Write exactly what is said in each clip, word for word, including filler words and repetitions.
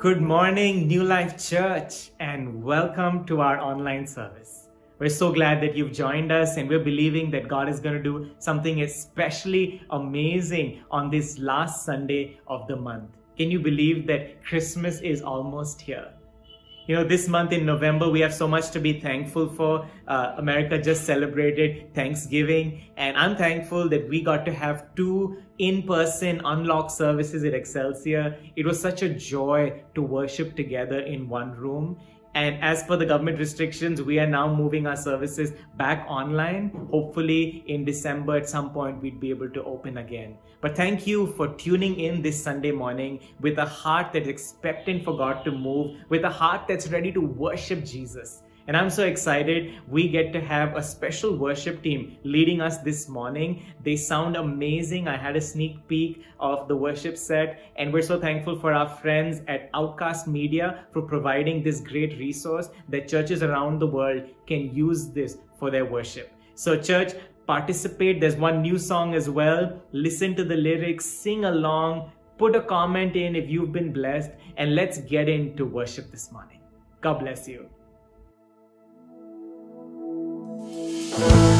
Good morning, New Life Church, and welcome to our online service. We're so glad that you've joined us, and we're believing that God is going to do something especially amazing on this last Sunday of the month. Can you believe that Christmas is almost here? You know, this month in November, we have so much to be thankful for. Uh, America just celebrated Thanksgiving, and I'm thankful that we got to have two in-person unlock services at Excelsior. It was such a joy to worship together in one room. And as per the government restrictions, we are now moving our services back online. Hopefully in December at some point we'd be able to open again. But thank you for tuning in this Sunday morning with a heart that's expectant for God to move, with a heart that's ready to worship Jesus. And I'm so excited we get to have a special worship team leading us this morning. They sound amazing. I had a sneak peek of the worship set, and we're so thankful for our friends at Outcast Media for providing this great resource that churches around the world can use this for their worship. So church, participate. There's one new song as well. Listen to the lyrics, sing along, put a comment in if you've been blessed, and let's get into worship this morning. God bless you. Thank you.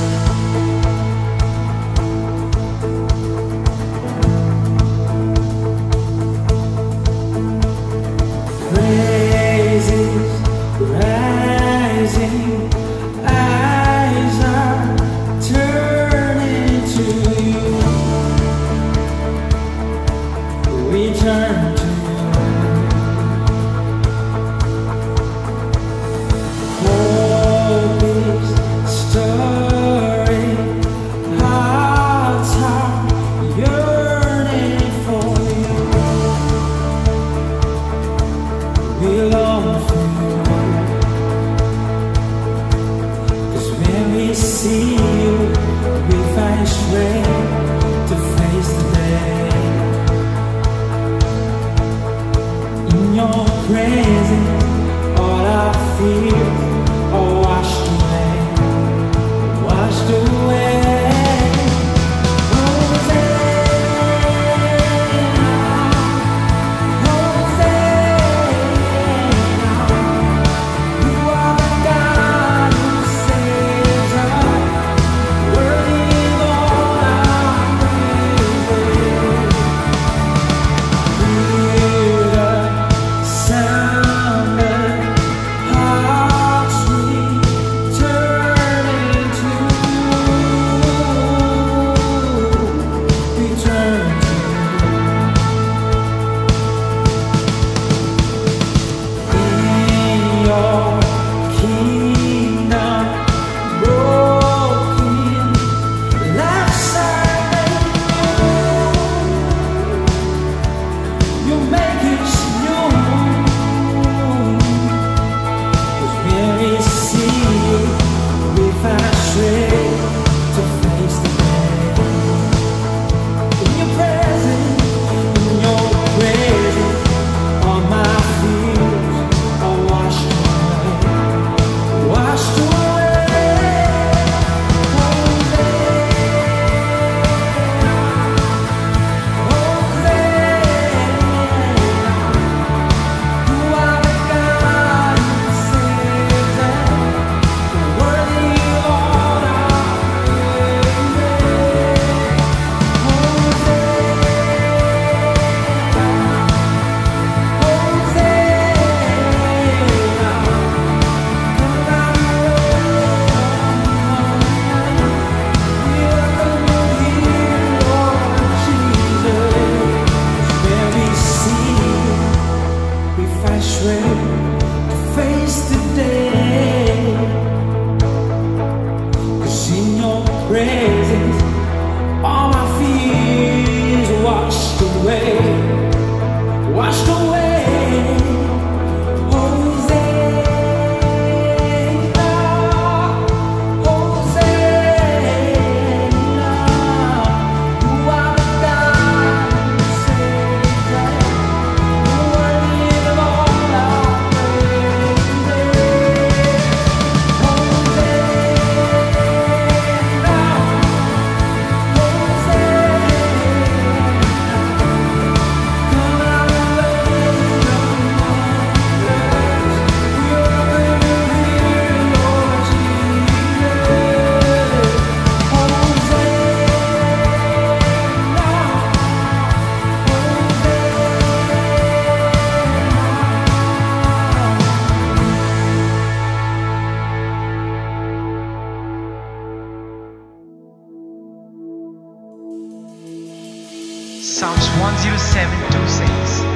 Psalms one oh seven, two says, the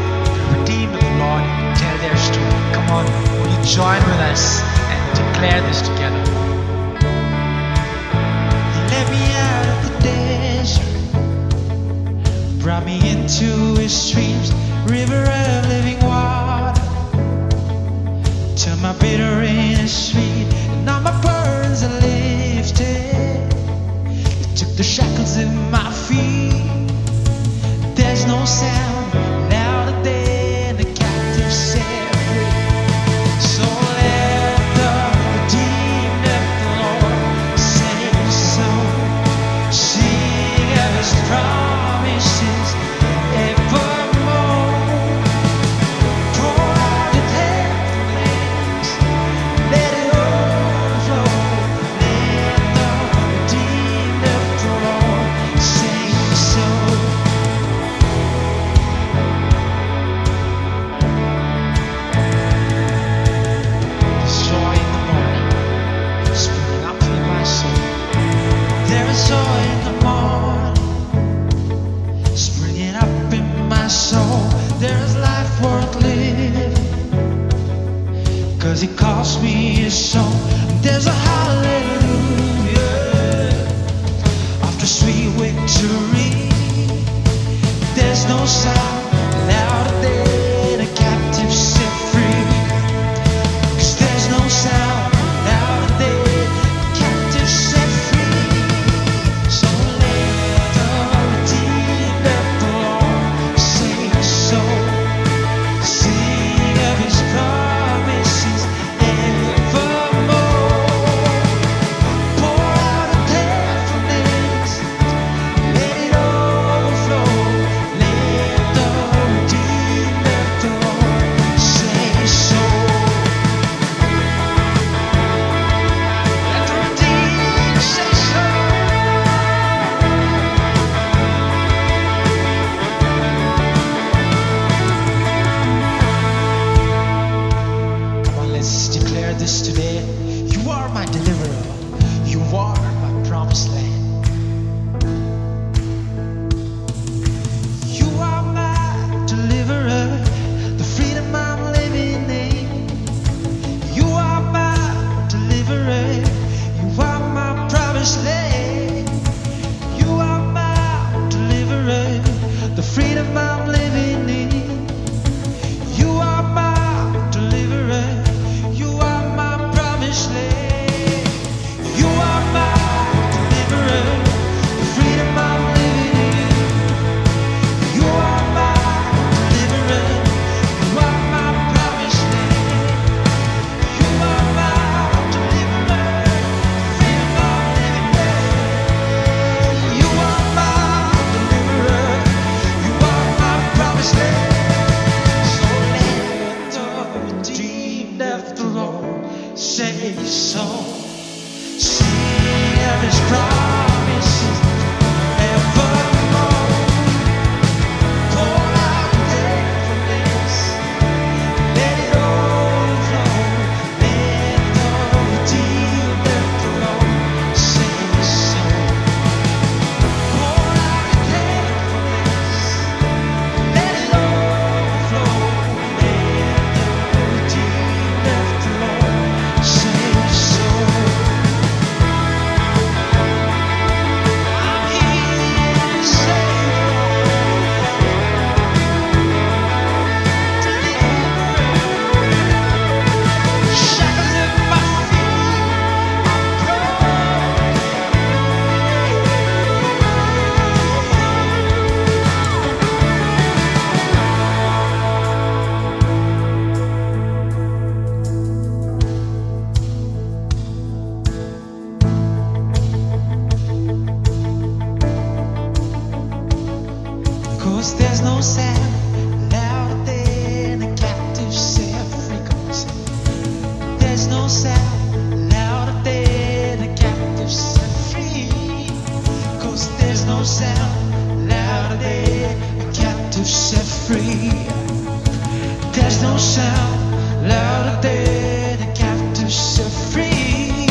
redeemed of the Lord tell their story. Come on, will you join with us and declare this together? You led me out of the desert, brought me into His streams, river of living water. Turn my bitter into sweet, and all my burdens are lifted. You took the shackles in my feet. There's no sound louder than the captive set free. So let the redeemed of the Lord sing so. Sing of His promises evermore. Pour out Your heavens, let it overflow. Let the redeemed of the Lord sing so. Joy in the morning, springing up in my soul. There is life worth living, 'cause He calls me His soul. There's a hallelujah after sweet victory. There's no sound louder than a captive set free. 'Cause there's no sound. Sound louder than the captive set free.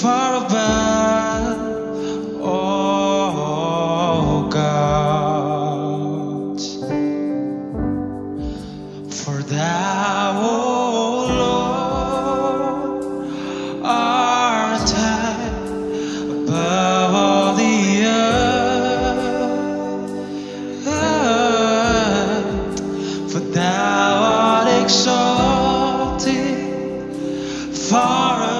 far above all gods. For thou, O Lord, art high above all the earth, for thou art exalted far above.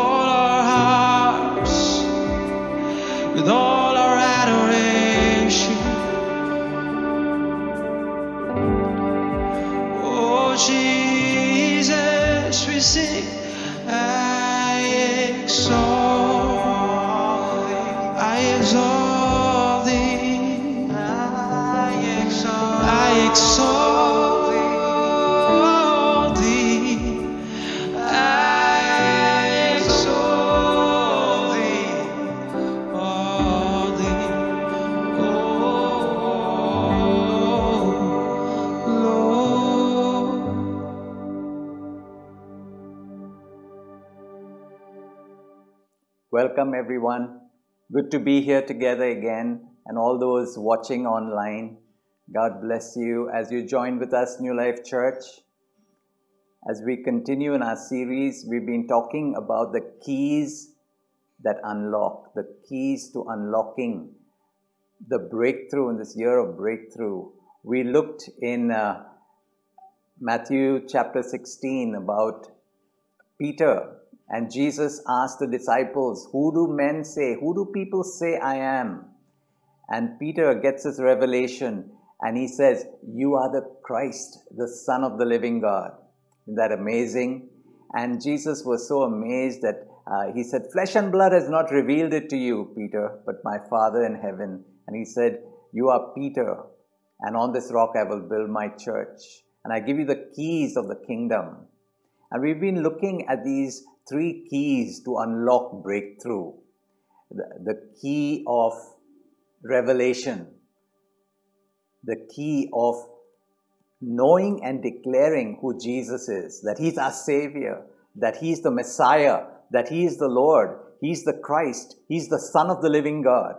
all our hearts, with all our adoration. Oh Jesus, we sing, I exalt thee, I exalt thee, I exalt, I exalt. Welcome everyone. Good to be here together again, and all those watching online, God bless you as you join with us, New Life Church. As we continue in our series, we've been talking about the keys that unlock, the keys to unlocking the breakthrough in this year of breakthrough. We looked in uh, Matthew chapter sixteen about Peter. And Jesus asked the disciples, who do men say? Who do people say I am? And Peter gets his revelation and he says, you are the Christ, the Son of the living God. Isn't that amazing? And Jesus was so amazed that uh, he said, flesh and blood has not revealed it to you, Peter, but my Father in heaven. And he said, you are Peter, and on this rock I will build my church. And I give you the keys of the kingdom. And we've been looking at these three keys to unlock breakthrough. The, the key of revelation, the key of knowing and declaring who Jesus is, that he's our Savior, that he's the Messiah, that he is the Lord, he's the Christ, he's the Son of the living God.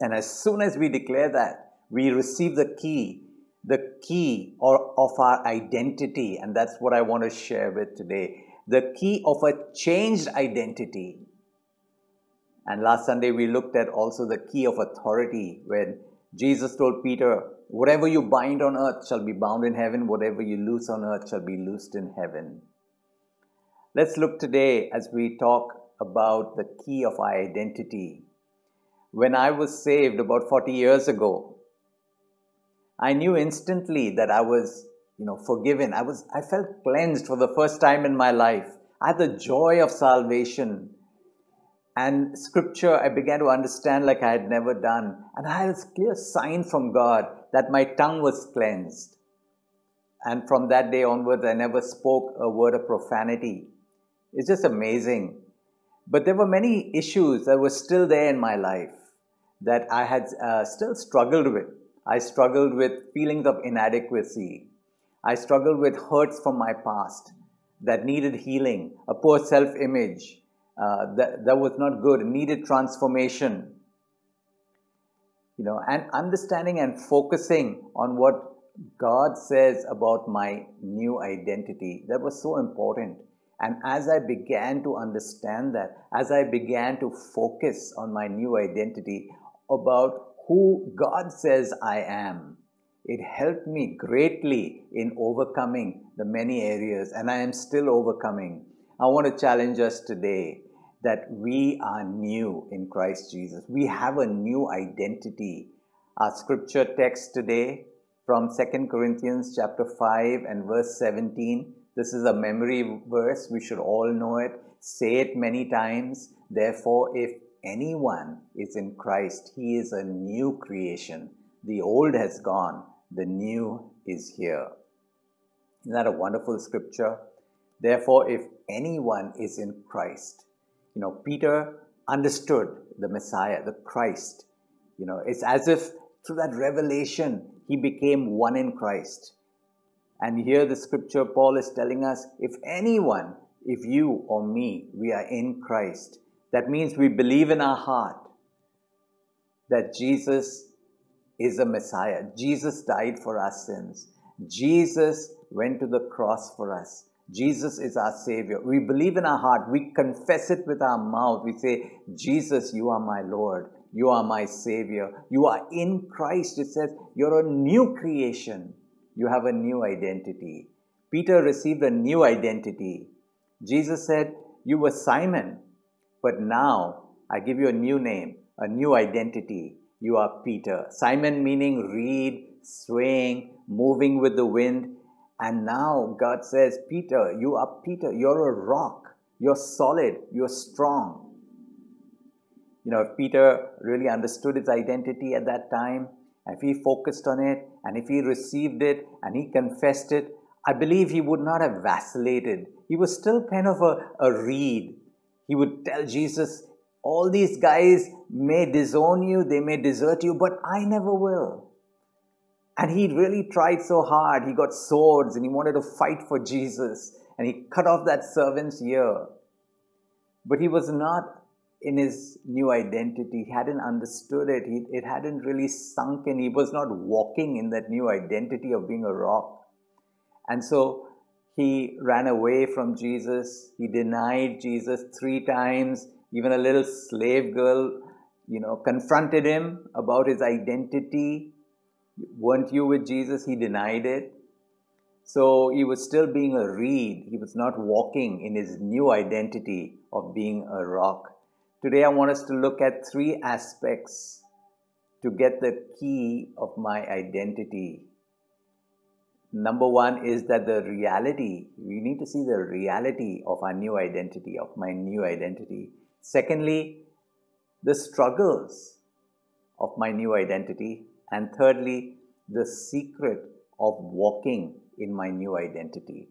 And as soon as we declare that, we receive the key, the key or, of our identity. And that's what I want to share with today. The key of a changed identity. And last Sunday we looked at also the key of authority, when Jesus told Peter, whatever you bind on earth shall be bound in heaven, whatever you loose on earth shall be loosed in heaven. Let's look today as we talk about the key of our identity. When I was saved about forty years ago, I knew instantly that I was You know, forgiven. I was, I felt cleansed for the first time in my life. I had the joy of salvation. And scripture, I began to understand like I had never done. And I had a clear sign from God that my tongue was cleansed. And from that day onwards, I never spoke a word of profanity. It's just amazing. But there were many issues that were still there in my life that I had uh, still struggled with. I struggled with feelings of inadequacy. I struggled with hurts from my past that needed healing, a poor self-image uh, that, that was not good, needed transformation. You know, and understanding and focusing on what God says about my new identity, that was so important. And as I began to understand that, as I began to focus on my new identity, about who God says I am, it helped me greatly in overcoming the many areas, and I am still overcoming. I want to challenge us today that we are new in Christ Jesus. We have a new identity. Our scripture text today from Second Corinthians chapter five and verse seventeen. This is a memory verse. We should all know it. Say it many times. Therefore, if anyone is in Christ, he is a new creation. The old has gone, the new is here. Isn't that a wonderful scripture? Therefore, if anyone is in Christ, you know, Peter understood the Messiah, the Christ. You know, it's as if through that revelation, he became one in Christ. And here the scripture, Paul is telling us, if anyone, if you or me, we are in Christ, that means we believe in our heart that Jesus is a Messiah. Jesus died for our sins. Jesus went to the cross for us. Jesus is our Savior. We believe in our heart. We confess it with our mouth. We say, Jesus, you are my Lord. You are my Savior. You are in Christ. It says, you're a new creation. You have a new identity. Peter received a new identity. Jesus said, You were Simon, but now I give you a new name, a new identity. You are Peter. Simon meaning reed, swaying, moving with the wind. And now God says, Peter, you are Peter. You're a rock. You're solid. You're strong. You know, if Peter really understood his identity at that time, if he focused on it, and if he received it, and he confessed it, I believe he would not have vacillated. He was still kind of a, a reed. He would tell Jesus, all these guys may disown you, they may desert you, but I never will. And he really tried so hard. He got swords and he wanted to fight for Jesus. And he cut off that servant's ear. But he was not in his new identity. He hadn't understood it. He, it hadn't really sunk in. He was not walking in that new identity of being a rock. And so he ran away from Jesus. He denied Jesus three times. Even a little slave girl, you know, confronted him about his identity. Weren't you with Jesus? He denied it. So he was still being a reed. He was not walking in his new identity of being a rock. Today I want us to look at three aspects to get the key of my identity. Number one is that the reality, we need to see the reality of our new identity, of my new identity. Secondly, the struggles of my new identity. And thirdly, the secret of walking in my new identity.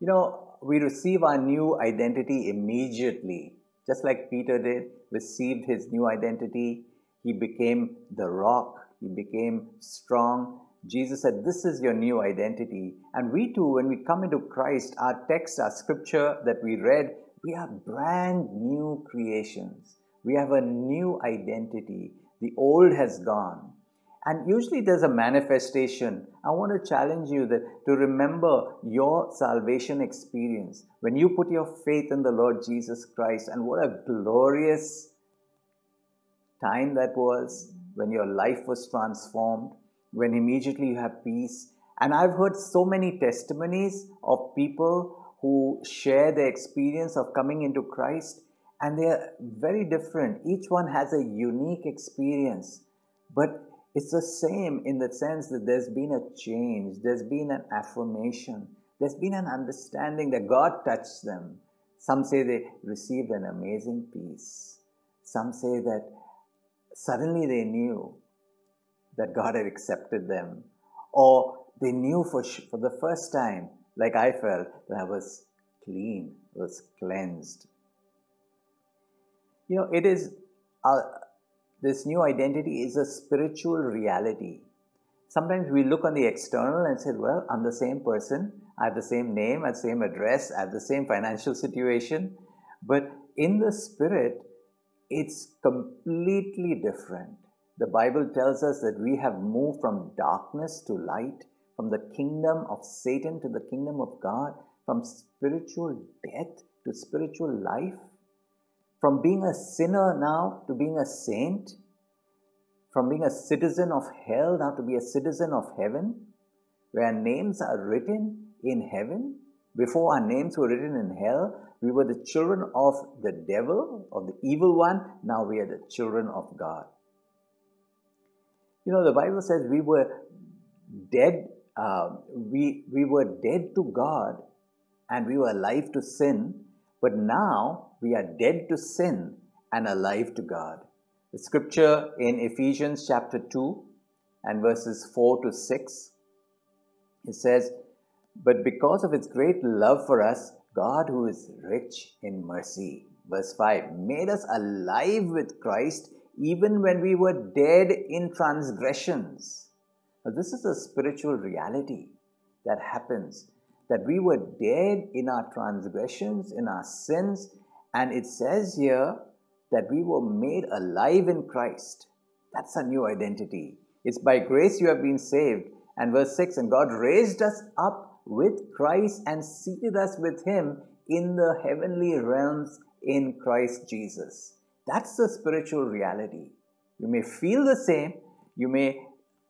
You know, we receive our new identity immediately, just like Peter did, received his new identity. He became the rock. He became strong. Jesus said, this is your new identity. And we too, when we come into Christ, our text, our scripture that we read, we are brand new creations. We have a new identity. The old has gone. And usually there's a manifestation. I want to challenge you that to remember your salvation experience. When you put your faith in the Lord Jesus Christ, and what a glorious time that was when your life was transformed, when immediately you have peace. And I've heard so many testimonies of people who share their experience of coming into Christ, and they are very different. Each one has a unique experience, but it's the same in the sense that there's been a change, there's been an affirmation, there's been an understanding that God touched them. Some say they received an amazing peace. Some say that suddenly they knew that God had accepted them, or they knew for, for the first time, like I felt, that I was clean, was cleansed. You know, it is, uh, this new identity is a spiritual reality. Sometimes we look on the external and say, well, I'm the same person, I have the same name, I have the same address, I have the same financial situation. But in the spirit, it's completely different. The Bible tells us that we have moved from darkness to light, from the kingdom of Satan to the kingdom of God, from spiritual death to spiritual life. From being a sinner now to being a saint, from being a citizen of hell now to be a citizen of heaven, where our names are written in heaven. Before our names were written in hell, we were the children of the devil, of the evil one. Now we are the children of God. You know, the Bible says we were dead, uh, we, we were dead to God and we were alive to sin, but now we are dead to sin and alive to God. The scripture in Ephesians chapter two and verses four to six, it says, but because of his great love for us, God who is rich in mercy, verse five, made us alive with Christ even when we were dead in transgressions. Now this is a spiritual reality that happens, that we were dead in our transgressions, in our sins. And it says here that we were made alive in Christ. That's a new identity. It's by grace you have been saved. And verse six, and God raised us up with Christ and seated us with him in the heavenly realms in Christ Jesus. That's the spiritual reality. You may feel the same, you may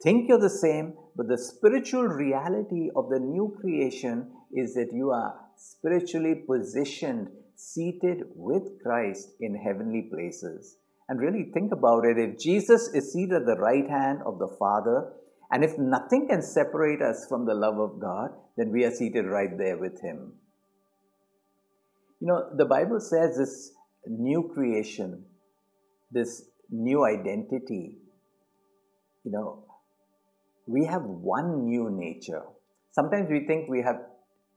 think you're the same, but the spiritual reality of the new creation is that you are spiritually positioned, seated with Christ in heavenly places. And really think about it. If Jesus is seated at the right hand of the Father, and if nothing can separate us from the love of God, then we are seated right there with Him. You know, the Bible says this new creation, this new identity, you know, we have one new nature. Sometimes we think we have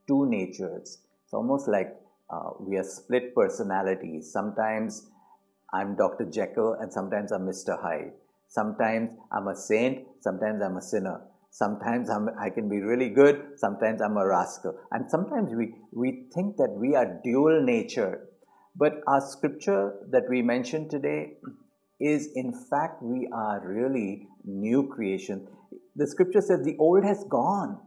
two natures. It's almost like uh, we are split personalities. Sometimes I'm Doctor Jekyll and sometimes I'm Mister Hyde. Sometimes I'm a saint, sometimes I'm a sinner. Sometimes I'm, I can be really good, sometimes I'm a rascal. And sometimes we, we think that we are dual nature. But our scripture that we mentioned today is, in fact, we are really new creation. The scripture says the old has gone.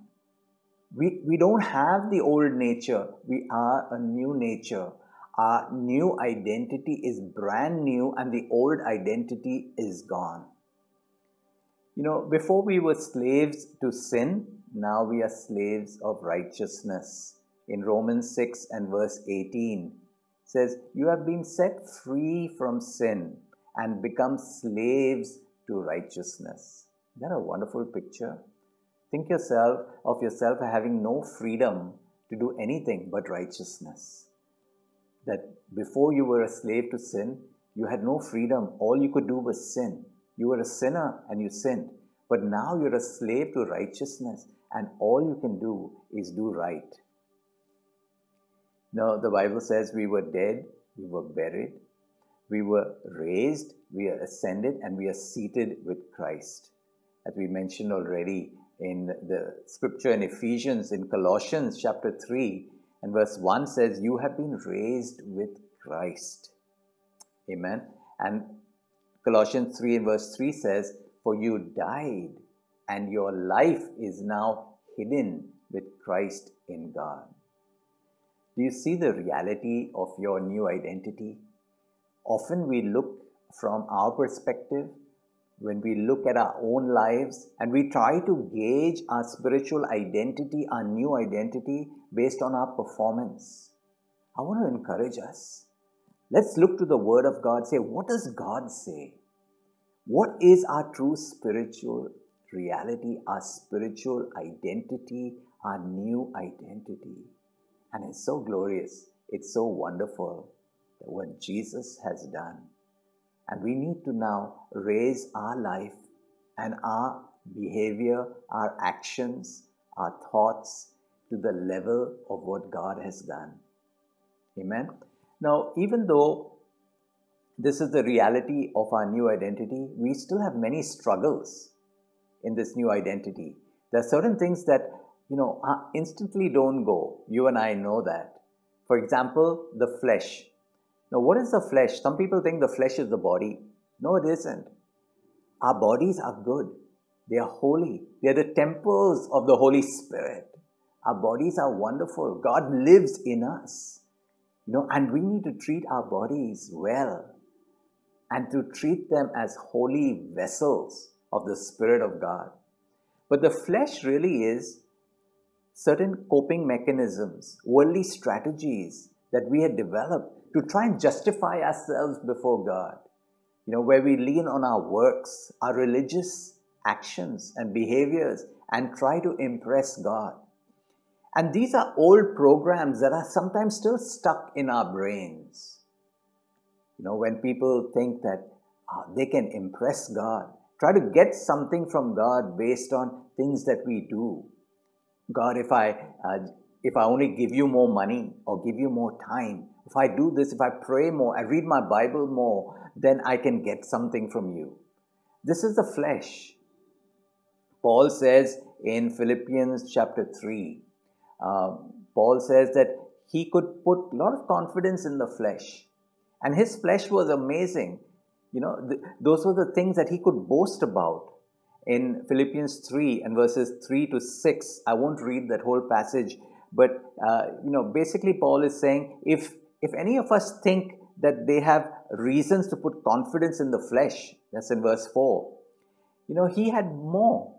We, we don't have the old nature. We are a new nature. Our new identity is brand new and the old identity is gone. You know, before we were slaves to sin, now we are slaves of righteousness. In Romans six and verse eighteen, it says, "You have been set free from sin and become slaves to righteousness." Isn't that a wonderful picture? Think yourself of yourself having no freedom to do anything but righteousness. That before you were a slave to sin, you had no freedom. All you could do was sin. You were a sinner and you sinned. But now you're a slave to righteousness and all you can do is do right. Now the Bible says we were dead, we were buried, we were raised, we are ascended, and we are seated with Christ. As we mentioned already in the scripture in Ephesians, in Colossians chapter three, and verse one says, "You have been raised with Christ." Amen. And Colossians three and verse three says, "For you died, and your life is now hidden with Christ in God." Do you see the reality of your new identity? Often we look from our perspective when we look at our own lives and we try to gauge our spiritual identity, our new identity, based on our performance. I want to encourage us. Let's look to the Word of God. Say, what does God say? What is our true spiritual reality, our spiritual identity, our new identity? And it's so glorious. It's so wonderful that what Jesus has done. And we need to now raise our life and our behavior, our actions, our thoughts to the level of what God has done. Amen. Now, even though this is the reality of our new identity, we still have many struggles in this new identity. There are certain things that, you know, instantly don't go. You and I know that. For example, the flesh. Now, what is the flesh? Some people think the flesh is the body. No, it isn't. Our bodies are good. They are holy. They are the temples of the Holy Spirit. Our bodies are wonderful. God lives in us. You know, and we need to treat our bodies well and to treat them as holy vessels of the Spirit of God. But the flesh really is certain coping mechanisms, worldly strategies that we had developed to try and justify ourselves before God, you know, where we lean on our works, our religious actions and behaviors, and try to impress God. And these are old programs that are sometimes still stuck in our brains. You know, when people think that uh, they can impress God, try to get something from God based on things that we do. God, if I, uh, if I only give you more money or give you more time, if I do this, if I pray more, I read my Bible more, then I can get something from you. This is the flesh. Paul says in Philippians chapter three, uh, Paul says that he could put a lot of confidence in the flesh. And his flesh was amazing. You know, th those were the things that he could boast about. In Philippians three and verses three to six, I won't read that whole passage, but, uh, you know, basically Paul is saying, if If any of us think that they have reasons to put confidence in the flesh, that's in verse four, you know, he had more.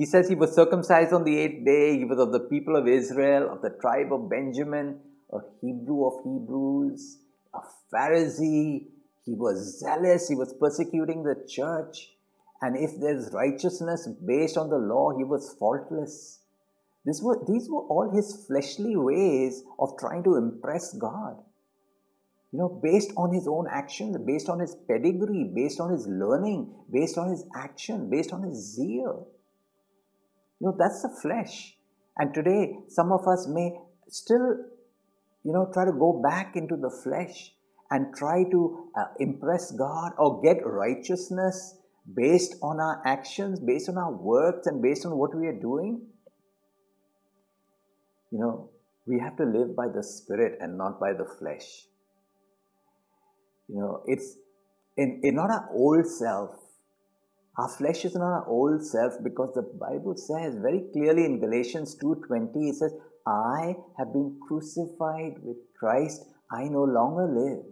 He says he was circumcised on the eighth day. He was of the people of Israel, of the tribe of Benjamin, a Hebrew of Hebrews, a Pharisee. He was zealous. He was persecuting the church. And if there's righteousness based on the law, he was faultless. This were, these were all his fleshly ways of trying to impress God. You know, based on his own actions, based on his pedigree, based on his learning, based on his action, based on his zeal. You know, that's the flesh. And today, some of us may still, you know, try to go back into the flesh and try to uh, impress God or get righteousness based on our actions, based on our works, and based on what we are doing. You know, we have to live by the Spirit and not by the flesh. You know, it's in, in not our old self. Our flesh is not our old self, because the Bible says very clearly in Galatians two twenty, it says, I have been crucified with Christ. I no longer live.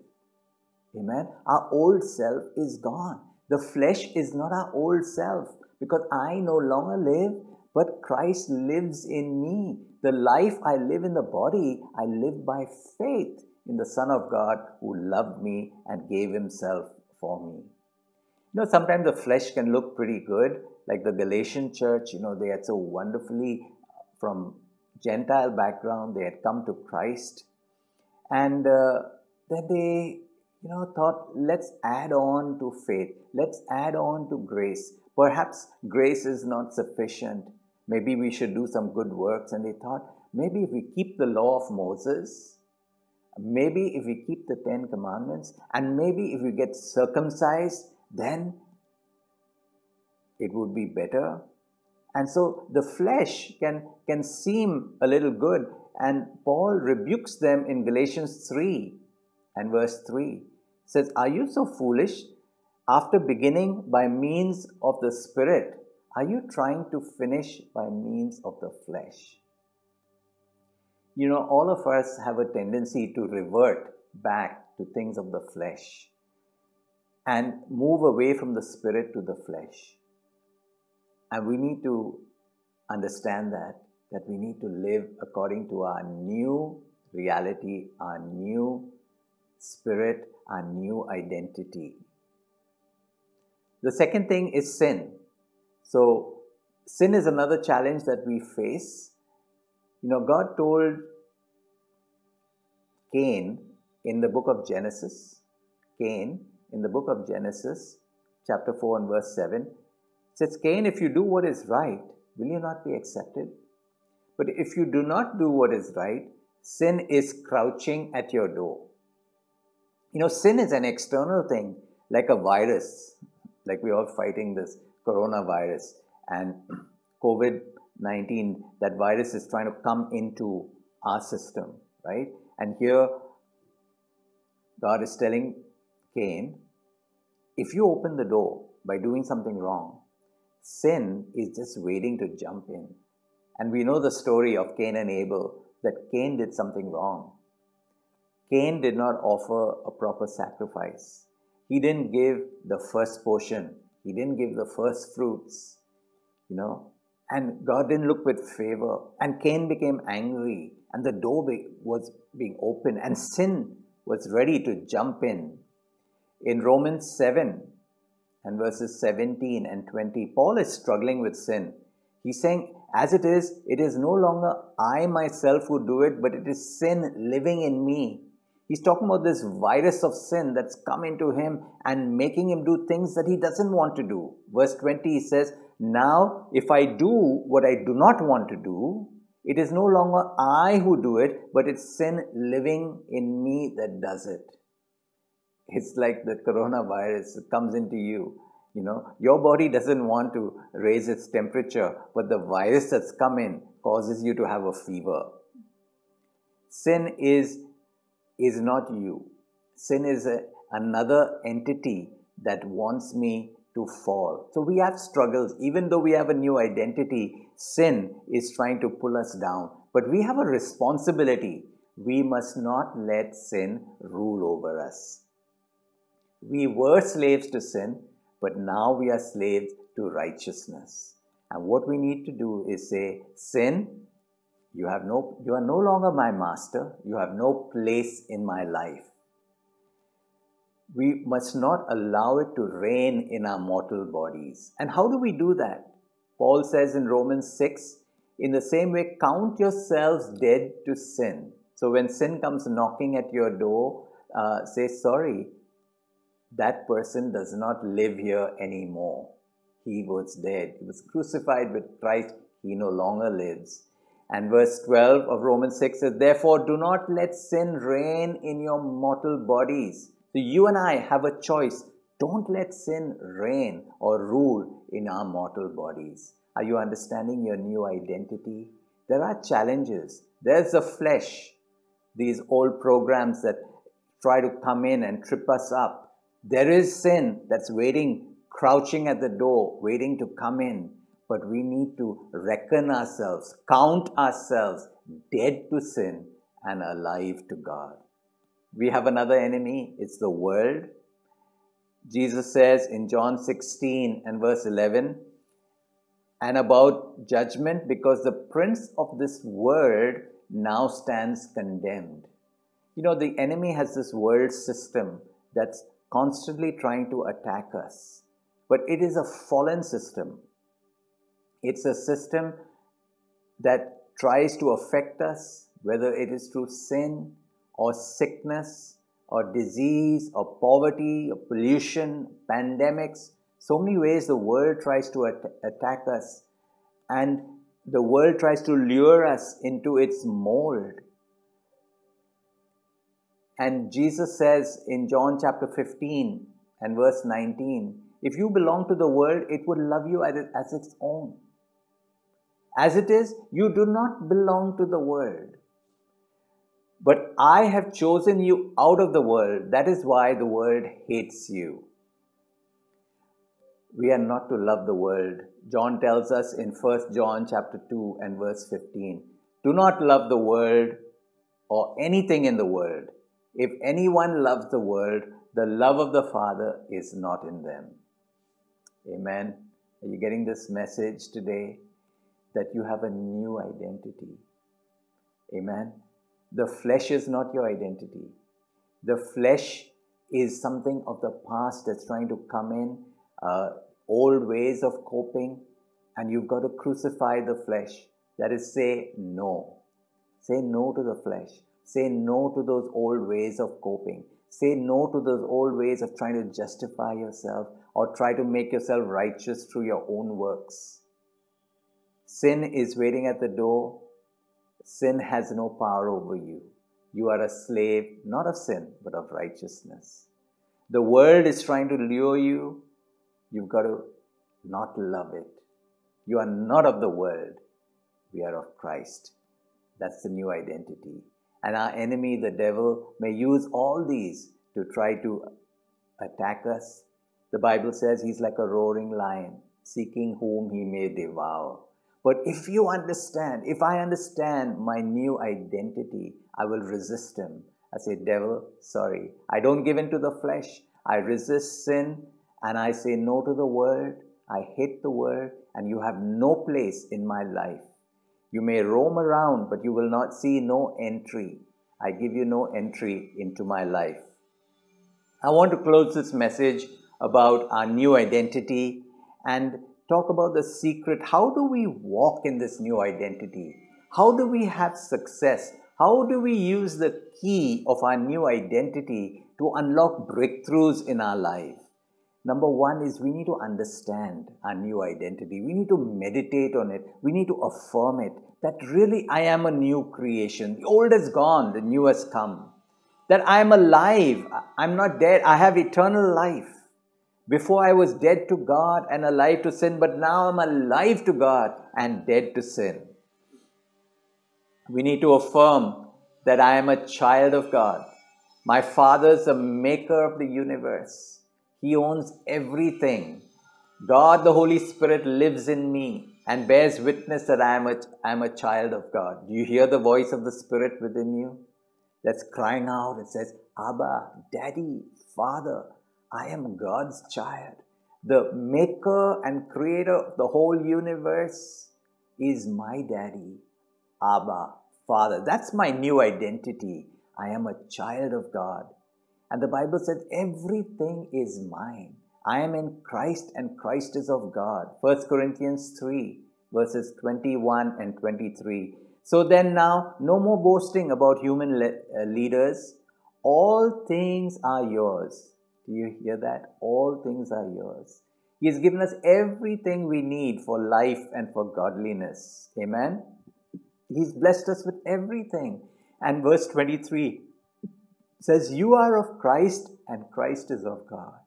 Amen. Our old self is gone. The flesh is not our old self, because I no longer live, but Christ lives in me. The life I live in the body, I live by faith in the Son of God who loved me and gave himself for me. You know, sometimes the flesh can look pretty good, like the Galatian church. You know, they had so wonderfully, from Gentile background, they had come to Christ. And uh, then they... You know, thought, let's add on to faith. Let's add on to grace. Perhaps grace is not sufficient. Maybe we should do some good works. And they thought, maybe if we keep the law of Moses, maybe if we keep the Ten Commandments, and maybe if we get circumcised, then it would be better. And so the flesh can, can seem a little good. And Paul rebukes them in Galatians three. And verse three says, are you so foolish? After beginning by means of the Spirit, are you trying to finish by means of the flesh? You know, all of us have a tendency to revert back to things of the flesh and move away from the Spirit to the flesh. And we need to understand that, that we need to live according to our new reality, our new Spirit, our new identity. The second thing is sin. So, sin is another challenge that we face. You know, God told Cain in the book of Genesis, Cain in the book of Genesis, chapter four and verse seven, says, Cain, if you do what is right, will you not be accepted? But if you do not do what is right, sin is crouching at your door. You know, sin is an external thing, like a virus, like we're all fighting this coronavirus and COVID nineteen, that virus is trying to come into our system, right? And here, God is telling Cain, if you open the door by doing something wrong, sin is just waiting to jump in. And we know the story of Cain and Abel, that Cain did something wrong. Cain did not offer a proper sacrifice. He didn't give the first portion. He didn't give the first fruits, you know. And God didn't look with favor. And Cain became angry. And the door be- was being opened. And sin was ready to jump in. In Romans seven and verses seventeen and twenty, Paul is struggling with sin. He's saying, as it is, it is no longer I myself who do it, but it is sin living in me. He's talking about this virus of sin that's come into him and making him do things that he doesn't want to do. Verse twenty, he says, now if I do what I do not want to do, it is no longer I who do it, but it's sin living in me that does it. It's like the coronavirus comes into you. You know, your body doesn't want to raise its temperature, but the virus that's come in causes you to have a fever. Sin is is not you. Sin is a, another entity that wants me to fall. So we have struggles. Even though we have a new identity, sin is trying to pull us down. But we have a responsibility. We must not let sin rule over us. We were slaves to sin, but now we are slaves to righteousness. And what we need to do is say, sin, you have no, you are no longer my master. You have no place in my life. We must not allow it to reign in our mortal bodies. And how do we do that? Paul says in Romans six, in the same way, count yourselves dead to sin. So when sin comes knocking at your door, uh, say, sorry, that person does not live here anymore. He was dead. He was crucified with Christ. He no longer lives. And verse twelve of Romans six says, therefore, do not let sin reign in your mortal bodies. So you and I have a choice. Don't let sin reign or rule in our mortal bodies. Are you understanding your new identity? There are challenges. There's the flesh. These old programs that try to come in and trip us up. There is sin that's waiting, crouching at the door, waiting to come in. But we need to reckon ourselves, count ourselves dead to sin and alive to God. We have another enemy. It's the world. Jesus says in John sixteen and verse eleven, and about judgment, because the prince of this world now stands condemned. You know, the enemy has this world system that's constantly trying to attack us. But it is a fallen system. It's a system that tries to affect us, whether it is through sin or sickness or disease or poverty or pollution, pandemics. So many ways the world tries to at attack us, and the world tries to lure us into its mold. And Jesus says in John chapter fifteen and verse nineteen, if you belong to the world, it would love you as its own. As it is, you do not belong to the world. But I have chosen you out of the world. That is why the world hates you. We are not to love the world. John tells us in first John chapter two and verse fifteen, do not love the world or anything in the world. If anyone loves the world, the love of the Father is not in them. Amen. Are you getting this message today? That you have a new identity. Amen. The flesh is not your identity. The flesh is something of the past that's trying to come in, uh, old ways of coping, and you've got to crucify the flesh. That is, say no. Say no to the flesh. Say no to those old ways of coping. Say no to those old ways of trying to justify yourself or try to make yourself righteous through your own works. Sin is waiting at the door. Sin has no power over you. You are a slave, not of sin, but of righteousness. The world is trying to lure you. You've got to not love it. You are not of the world. We are of Christ. That's the new identity. And our enemy, the devil, may use all these to try to attack us. The Bible says he's like a roaring lion, seeking whom he may devour. But if you understand, if I understand my new identity, I will resist him. I say, devil, sorry. I don't give in to the flesh. I resist sin and I say no to the world. I hate the world and you have no place in my life. You may roam around, but you will not see no entry. I give you no entry into my life. I want to close this message about our new identity and talk about the secret. How do we walk in this new identity? How do we have success? How do we use the key of our new identity to unlock breakthroughs in our life? Number one is we need to understand our new identity. We need to meditate on it. We need to affirm it. That really I am a new creation. The old is gone. The new has come. That I am alive. I'm not dead. I have eternal life. Before I was dead to God and alive to sin, but now I'm alive to God and dead to sin. We need to affirm that I am a child of God. My Father is the maker of the universe. He owns everything. God, the Holy Spirit, lives in me and bears witness that I am a, I am a child of God. Do you hear the voice of the Spirit within you? That's crying out and says, Abba, Daddy, Father, I am God's child. the maker and creator of the whole universe is my daddy, Abba, Father. That's my new identity. I am a child of God. And the Bible says everything is mine. I am in Christ and Christ is of God. First Corinthians three verses twenty-one and twenty-three. So then now, no more boasting about human le- uh, leaders. All things are yours. Do you hear that? All things are yours. He has given us everything we need for life and for godliness. Amen? He's blessed us with everything. And verse twenty-three says, you are of Christ and Christ is of God.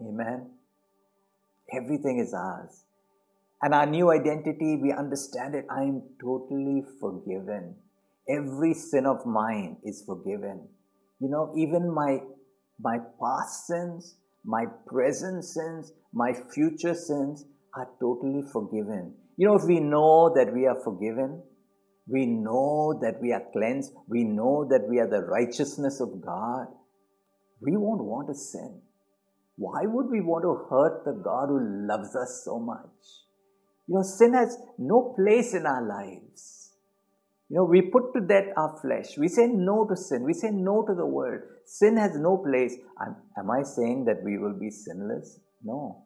Amen? Everything is ours. And our new identity, we understand it. I am totally forgiven. Every sin of mine is forgiven. You know, even my my past sins, my present sins, my future sins are totally forgiven. You know, if we know that we are forgiven, we know that we are cleansed, we know that we are the righteousness of God, we won't want to sin. Why would we want to hurt the God who loves us so much? You know, sin has no place in our lives. You know, we put to death our flesh. We say no to sin. We say no to the world. Sin has no place. I'm, am I saying that we will be sinless? No.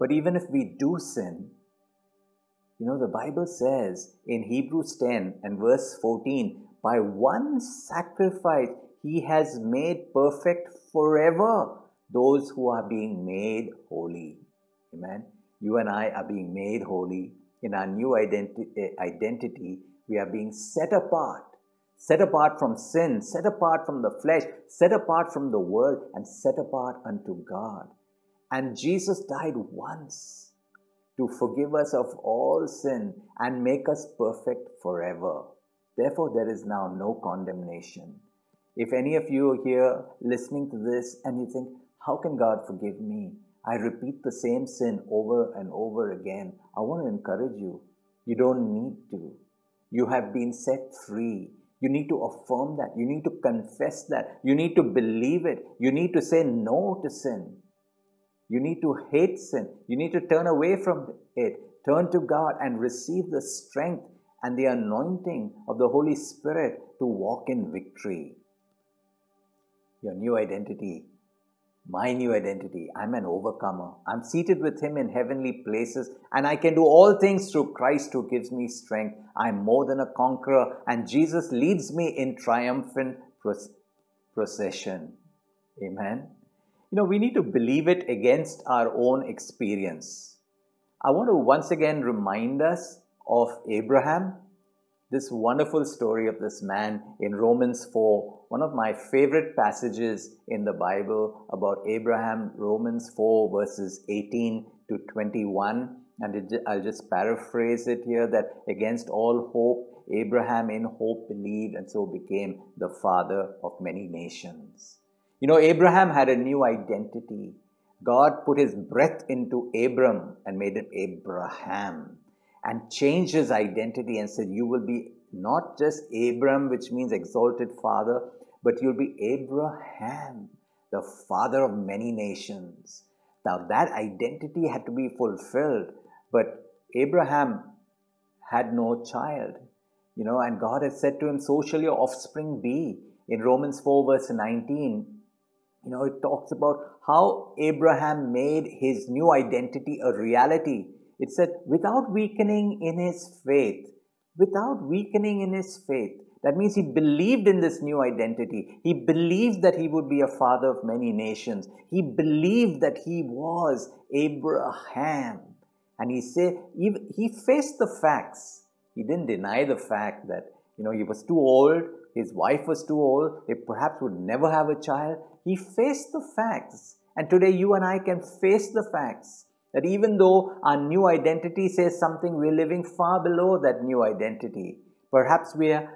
But even if we do sin, you know, the Bible says in Hebrews ten and verse fourteen, by one sacrifice, he has made perfect forever those who are being made holy. Amen. You and I are being made holy in our new identi- identity. We are being set apart, set apart from sin, set apart from the flesh, set apart from the world, and set apart unto God. And Jesus died once to forgive us of all sin and make us perfect forever. Therefore, there is now no condemnation. If any of you are here listening to this and you think, how can God forgive me? I repeat the same sin over and over again. I want to encourage you. You don't need to. You have been set free. You need to affirm that. You need to confess that. You need to believe it. You need to say no to sin. You need to hate sin. You need to turn away from it. Turn to God and receive the strength and the anointing of the Holy Spirit to walk in victory. Your new identity, my new identity, I'm an overcomer. I'm seated with him in heavenly places, and I can do all things through Christ who gives me strength. I'm more than a conqueror, and Jesus leads me in triumphant procession. Amen. You know, we need to believe it against our own experience. I want to once again remind us of Abraham, this wonderful story of this man in Romans four, one of my favorite passages in the Bible about Abraham, Romans four verses eighteen to twenty-one. And it, I'll just paraphrase it here, that against all hope, Abraham in hope believed and so became the father of many nations. You know, Abraham had a new identity. God put his breath into Abram and made him Abraham, and changed his identity and said, you will be not just Abram, which means exalted father, but you'll be Abraham, the father of many nations. Now that identity had to be fulfilled, but Abraham had no child, you know, and God had said to him, so shall your offspring be. In Romans four verse nineteen, you know, it talks about how Abraham made his new identity a reality. It said, without weakening in his faith, without weakening in his faith. That means he believed in this new identity. He believed that he would be a father of many nations. He believed that he was Abraham. And he said, he faced the facts. He didn't deny the fact that, you know, he was too old. His wife was too old. They perhaps would never have a child. He faced the facts. And today you and I can face the facts. That even though our new identity says something, we're living far below that new identity. Perhaps we're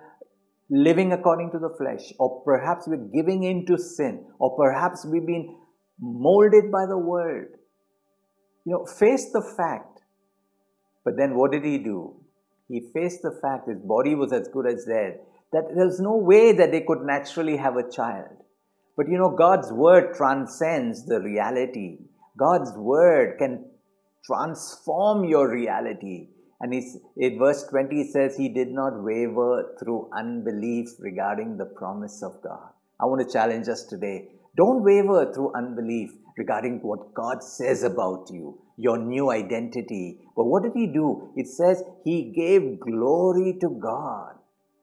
living according to the flesh, or perhaps we're giving in to sin, or perhaps we've been molded by the world. You know, face the fact. But then what did he do? He faced the fact, his body was as good as dead, that there's no way that they could naturally have a child. But you know, God's word transcends the reality God's word can transform your reality. And in verse twenty says, he did not waver through unbelief regarding the promise of God. I want to challenge us today. Don't waver through unbelief regarding what God says about you, your new identity. But what did he do? It says he gave glory to God.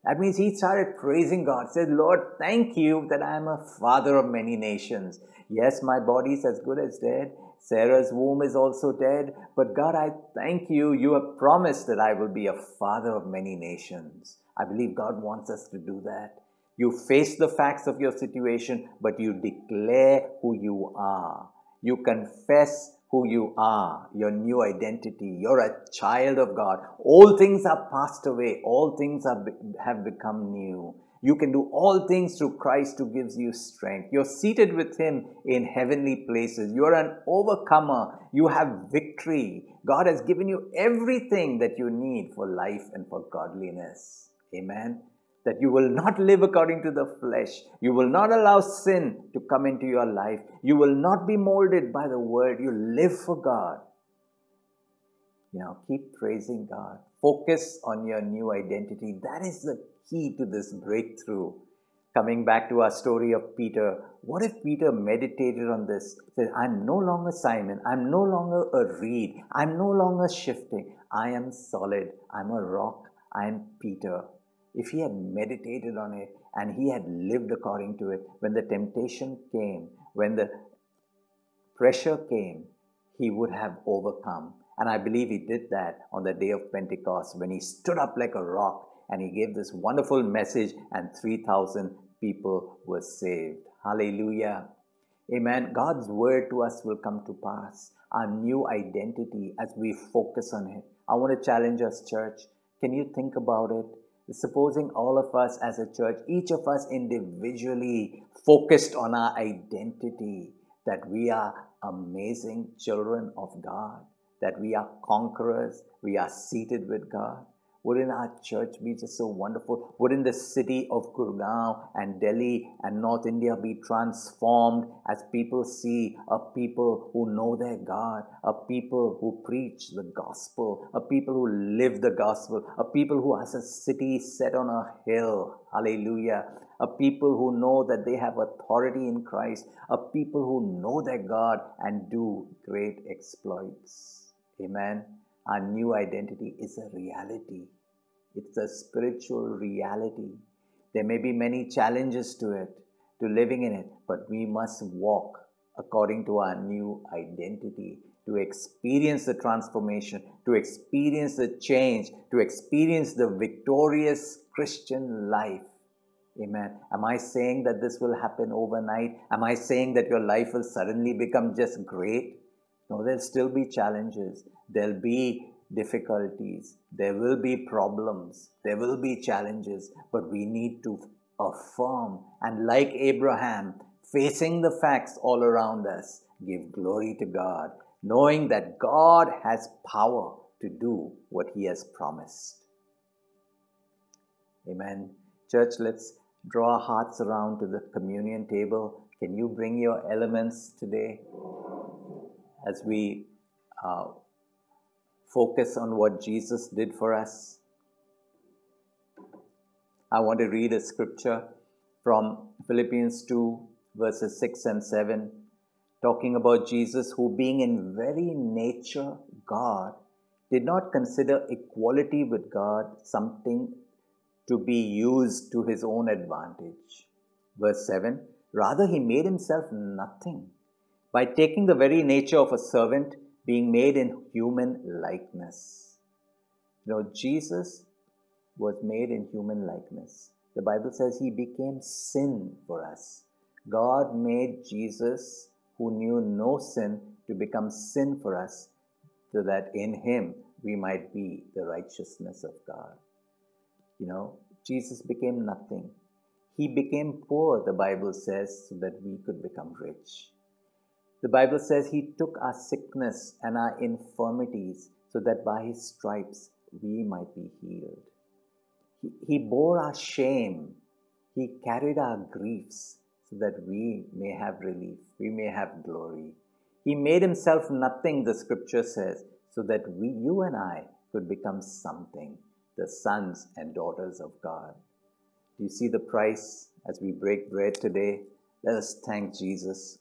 That means he started praising God, said, Lord, thank you that I am a father of many nations. Yes, my body is as good as dead. Sarah's womb is also dead. But God, I thank you. You have promised that I will be a father of many nations. I believe God wants us to do that. You face the facts of your situation, but you declare who you are. You confess who you are, your new identity. You're a child of God. All things are passed away. All things are, have become new. You can do all things through Christ who gives you strength. You're seated with him in heavenly places. You're an overcomer. You have victory. God has given you everything that you need for life and for godliness. Amen. That you will not live according to the flesh. You will not allow sin to come into your life. You will not be molded by the world. You live for God. You know, keep praising God. Focus on your new identity. That is the key to this breakthrough. Coming back to our story of Peter. What if Peter meditated on this? Said, I'm no longer Simon. I'm no longer a reed. I'm no longer shifting. I am solid. I'm a rock. I'm Peter. If he had meditated on it and he had lived according to it, when the temptation came, when the pressure came, he would have overcome. And I believe he did that on the day of Pentecost when he stood up like a rock and he gave this wonderful message and three thousand people were saved. Hallelujah. Amen. God's word to us will come to pass. Our new identity as we focus on it. I want to challenge us, church. Can you think about it? Supposing all of us as a church, each of us individually focused on our identity, that we are amazing children of God, that we are conquerors, we are seated with God. Wouldn't our church be just so wonderful? Wouldn't the city of Gurgaon and Delhi and North India be transformed as people see a people who know their God, a people who preach the gospel, a people who live the gospel, a people who has a city set on a hill? Hallelujah. A people who know that they have authority in Christ, a people who know their God and do great exploits. Amen. Our new identity is a reality. It's a spiritual reality. There may be many challenges to it, to living in it, but we must walk according to our new identity to experience the transformation, to experience the change, to experience the victorious Christian life. Amen. Am I saying that this will happen overnight? Am I saying that your life will suddenly become just great? No, there'll still be challenges. There'll be difficulties. There will be problems. There will be challenges. But we need to affirm. And like Abraham, facing the facts all around us, give glory to God, knowing that God has power to do what he has promised. Amen. Church, let's draw our hearts around to the communion table. Can you bring your elements today? As we uh, focus on what Jesus did for us. I want to read a scripture from Philippians two, verses six and seven, talking about Jesus, who being in very nature God, did not consider equality with God something to be used to his own advantage. Verse seven, rather he made himself nothing, by taking the very nature of a servant, being made in human likeness. You know, Jesus was made in human likeness. The Bible says he became sin for us. God made Jesus, who knew no sin, to become sin for us, so that in him we might be the righteousness of God. You know, Jesus became nothing. He became poor, the Bible says, so that we could become rich. The Bible says he took our sickness and our infirmities so that by his stripes we might be healed. He, he bore our shame. He carried our griefs so that we may have relief. We may have glory. He made himself nothing, the scripture says, so that we, you and I could become something, the sons and daughters of God. Do you see the price as we break bread today? Let us thank Jesus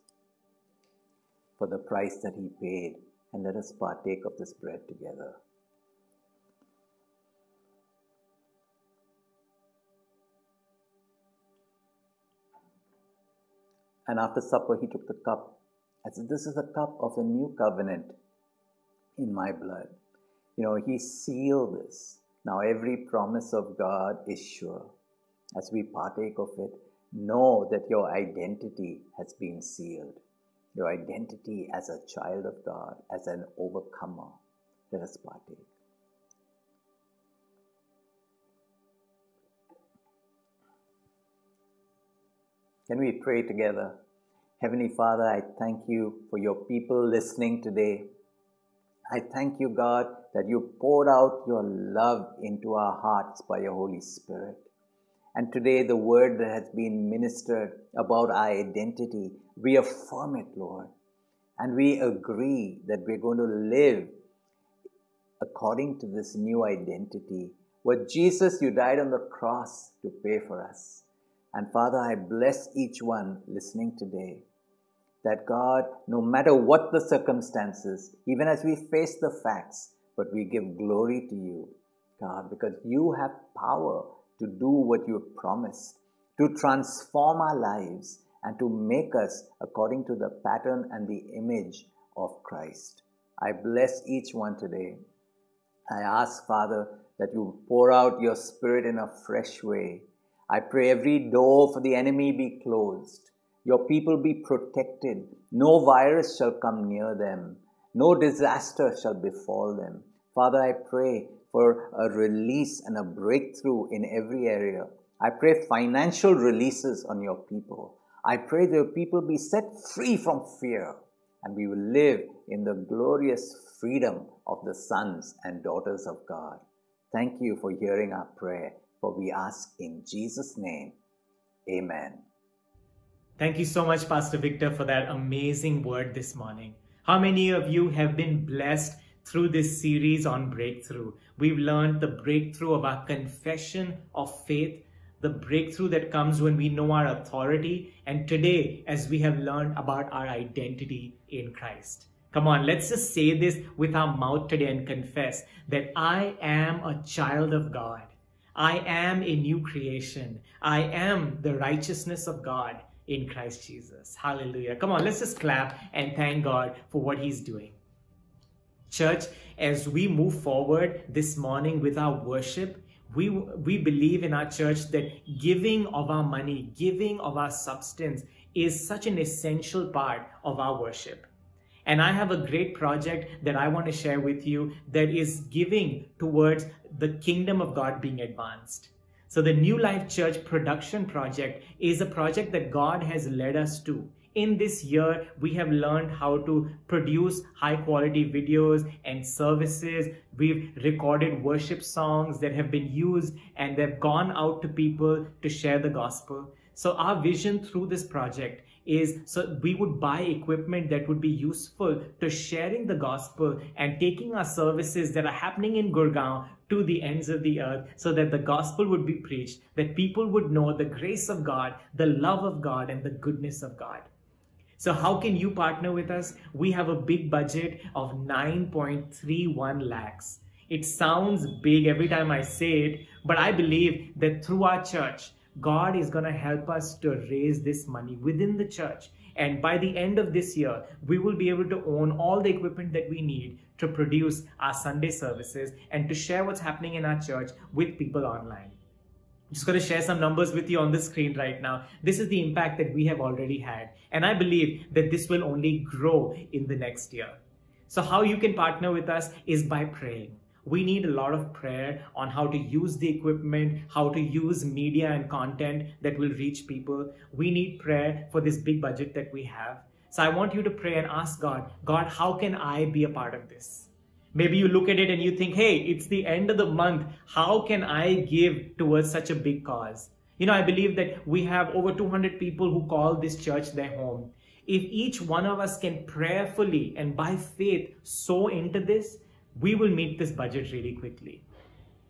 for the price that he paid, and let us partake of this bread together. And after supper, he took the cup and said, this is the cup of the new covenant in my blood. You know, he sealed this. Now every promise of God is sure. As we partake of it, know that your identity has been sealed. Your identity as a child of God, as an overcomer. Let us partake. Can we pray together? Heavenly Father, I thank you for your people listening today. I thank you, God, that you poured out your love into our hearts by your Holy Spirit. And today, the word that has been ministered about our identity, we affirm it, Lord. And we agree that we're going to live according to this new identity. What Jesus, you died on the cross to pay for us. And Father, I bless each one listening today that God, no matter what the circumstances, even as we face the facts, but we give glory to you, God, because you have power to do what you have promised, to transform our lives and to make us according to the pattern and the image of Christ. I bless each one today. I ask, Father, that you pour out your Spirit in a fresh way. I pray every door for the enemy be closed. Your people be protected. No virus shall come near them. No disaster shall befall them. Father, I pray for a release and a breakthrough in every area. I pray financial releases on your people. I pray that your people be set free from fear, and we will live in the glorious freedom of the sons and daughters of God. Thank you for hearing our prayer. For we ask in Jesus' name. Amen. Thank you so much, Pastor Victor, for that amazing word this morning. How many of you have been blessed through this series on breakthrough? We've learned the breakthrough of our confession of faith, the breakthrough that comes when we know our authority, and today, as we have learned about our identity in Christ. Come on, let's just say this with our mouth today and confess that I am a child of God. I am a new creation. I am the righteousness of God in Christ Jesus. Hallelujah. Come on, let's just clap and thank God for what he's doing. Church, as we move forward this morning with our worship, we, we believe in our church that giving of our money, giving of our substance is such an essential part of our worship. And I have a great project that I want to share with you that is giving towards the kingdom of God being advanced. So the New Life Church production project is a project that God has led us to. In this year, we have learned how to produce high quality videos and services. We've recorded worship songs that have been used and they've gone out to people to share the gospel. So our vision through this project is so we would buy equipment that would be useful to sharing the gospel and taking our services that are happening in Gurgaon to the ends of the earth so that the gospel would be preached, that people would know the grace of God, the love of God, and the goodness of God. So how can you partner with us? We have a big budget of nine point three one lakhs. It sounds big every time I say it, but I believe that through our church, God is going to help us to raise this money within the church. And by the end of this year, we will be able to own all the equipment that we need to produce our Sunday services and to share what's happening in our church with people online. I'm just going to share some numbers with you on the screen right now. This is the impact that we have already had. And I believe that this will only grow in the next year. So how you can partner with us is by praying. We need a lot of prayer on how to use the equipment, how to use media and content that will reach people. We need prayer for this big budget that we have. So I want you to pray and ask God, God, how can I be a part of this? Maybe you look at it and you think, hey, it's the end of the month. How can I give towards such a big cause? You know, I believe that we have over two hundred people who call this church their home. If each one of us can prayerfully and by faith sow into this, we will meet this budget really quickly.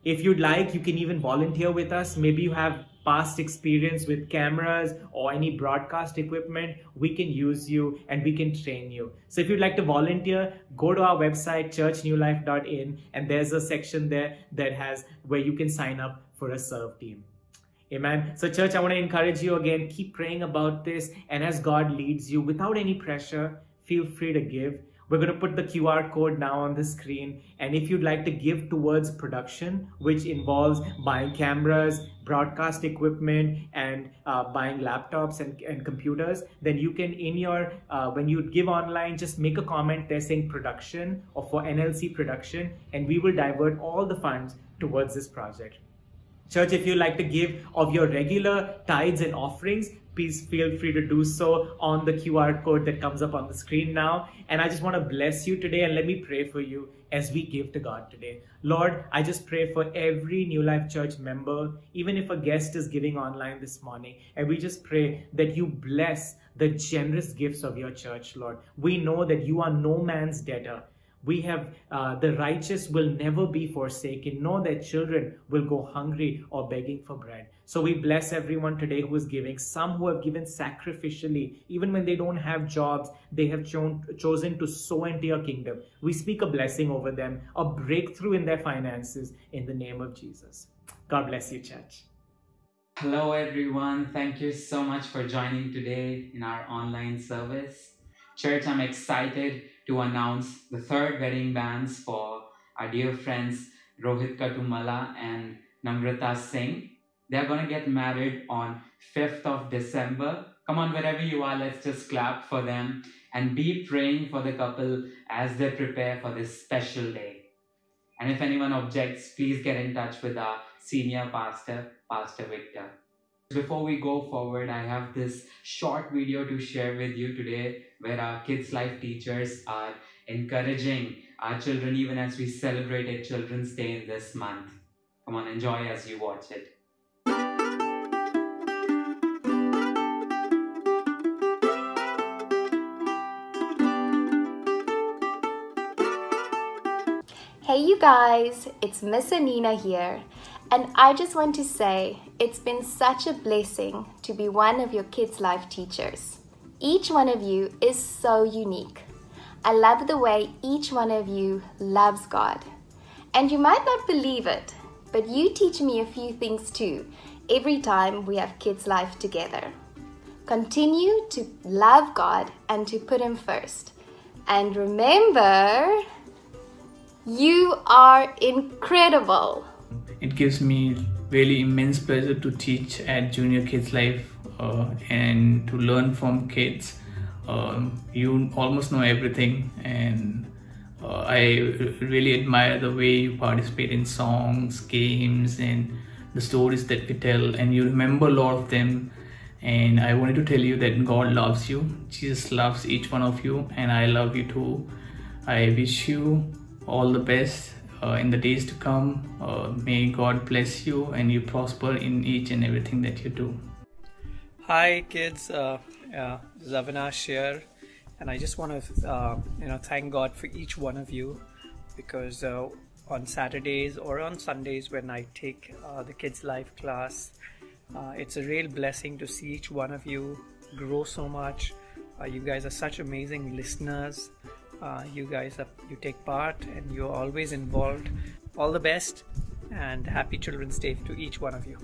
If you'd like, you can even volunteer with us. Maybe you have past experience with cameras or any broadcast equipment. We can use you and we can train you. So if you'd like to volunteer, go to our website, church new life dot in, and there's a section there that has where you can sign up for a serve team. Amen. So church, I want to encourage you again, keep praying about this. And as God leads you without any pressure, feel free to give. We're going to put the Q R code now on the screen. And if you'd like to give towards production, which involves buying cameras, broadcast equipment, and uh, buying laptops and, and computers, then you can in your, uh, when you give online, just make a comment there saying production or for N L C production, and we will divert all the funds towards this project. Church, if you'd like to give of your regular tithes and offerings, please feel free to do so on the Q R code that comes up on the screen now. And I just want to bless you today, and let me pray for you as we give to God today. Lord, I just pray for every New Life Church member, even if a guest is giving online this morning, and we just pray that you bless the generous gifts of your church, Lord. We know that you are no man's debtor. We have, uh, the righteous will never be forsaken, nor their children will go hungry or begging for bread. So we bless everyone today who is giving, some who have given sacrificially, even when they don't have jobs, they have cho- chosen to sow into your kingdom. We speak a blessing over them, a breakthrough in their finances in the name of Jesus. God bless you, church. Hello, everyone. Thank you so much for joining today in our online service. Church, I'm excited to announce the third wedding bands for our dear friends Rohit Katumala and Namrata Singh. They are going to get married on fifth of December. Come on, wherever you are, let's just clap for them and be praying for the couple as they prepare for this special day. And if anyone objects, please get in touch with our senior pastor, Pastor Victor. Before we go forward, I have this short video to share with you today where our Kids Life teachers are encouraging our children even as we celebrated Children's Day in this month. Come on, enjoy as you watch it. Hey you guys, it's Miss Anina here. And I just want to say, it's been such a blessing to be one of your Kids Life teachers. Each one of you is so unique. I love the way each one of you loves God. And you might not believe it, but you teach me a few things too every time we have Kids Life together. Continue to love God and to put Him first. And remember, you are incredible. It gives me really immense pleasure to teach at Junior Kids Life uh, and to learn from kids. Um, you almost know everything, and uh, I really admire the way you participate in songs, games, and the stories that we tell, and you remember a lot of them. And I wanted to tell you that God loves you, Jesus loves each one of you, and I love you too. I wish you all the best. Uh, in the days to come, uh, may God bless you and you prosper in each and everything that you do. Hi kids, uh, uh, this is Avinash here, and I just want to uh, you know thank God for each one of you, because uh, on Saturdays or on Sundays when I take uh, the Kids Life class, uh, it's a real blessing to see each one of you grow so much. Uh, you guys are such amazing listeners. Uh, you guys are, you take part and you're always involved. All the best and happy Children's Day to each one of you.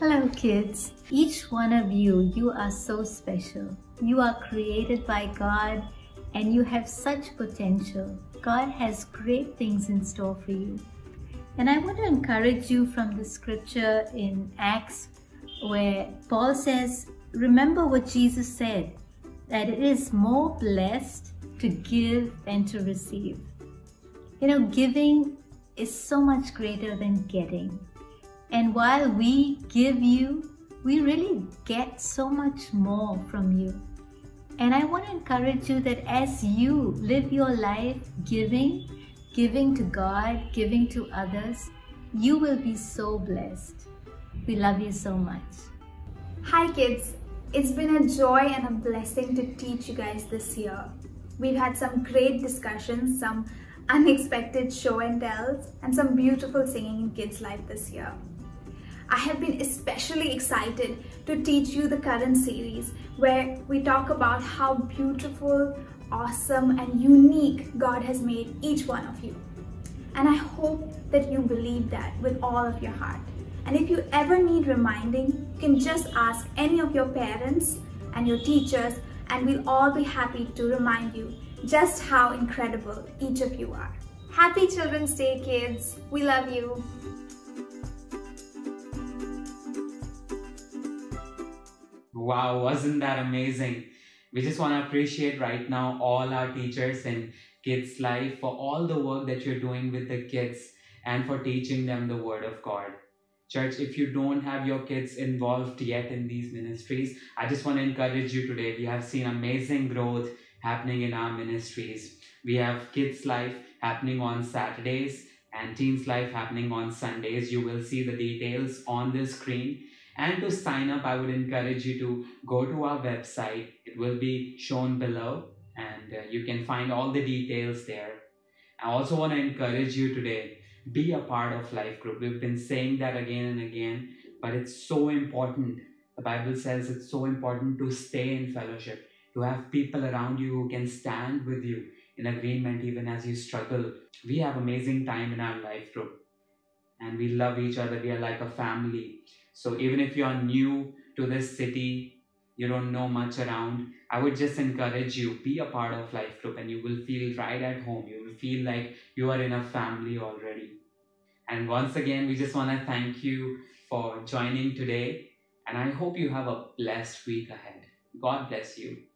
Hello kids, each one of you, you are so special. You are created by God and you have such potential. God has great things in store for you. And I want to encourage you from the scripture in Acts where Paul says, remember what Jesus said, that it is more blessed to give and to receive. You know, giving is so much greater than getting. And while we give you, we really get so much more from you. And I want to encourage you that as you live your life giving, giving to God, giving to others, you will be so blessed. We love you so much. Hi kids, It's been a joy and a blessing to teach you guys this year. We've had some great discussions, some unexpected show and tells, and some beautiful singing in KidzLife this year. I have been especially excited to teach you the current series where we talk about how beautiful, awesome, and unique God has made each one of you. And I hope that you believe that with all of your heart. And if you ever need reminding, you can just ask any of your parents and your teachers, and we'll all be happy to remind you just how incredible each of you are. Happy Children's Day, kids. We love you. Wow, wasn't that amazing? We just want to appreciate right now all our teachers in KidzLife for all the work that you're doing with the kids and for teaching them the Word of God. Church, if you don't have your kids involved yet in these ministries, I just want to encourage you today. We have seen amazing growth happening in our ministries. We have KidzLife happening on Saturdays and Teens Life happening on Sundays. You will see the details on the screen. And to sign up, I would encourage you to go to our website. It will be shown below, and uh, you can find all the details there. I also want to encourage you today, be a part of Life Group. We've been saying that again and again, but it's so important. The Bible says it's so important to stay in fellowship, to have people around you who can stand with you in agreement even as you struggle. We have amazing time in our Life Group, and we love each other. We are like a family. So even if you are new to this city, you don't know much around, I would just encourage you, be a part of Life Group and you will feel right at home. You will feel like you are in a family already. And once again, we just want to thank you for joining today. And I hope you have a blessed week ahead. God bless you.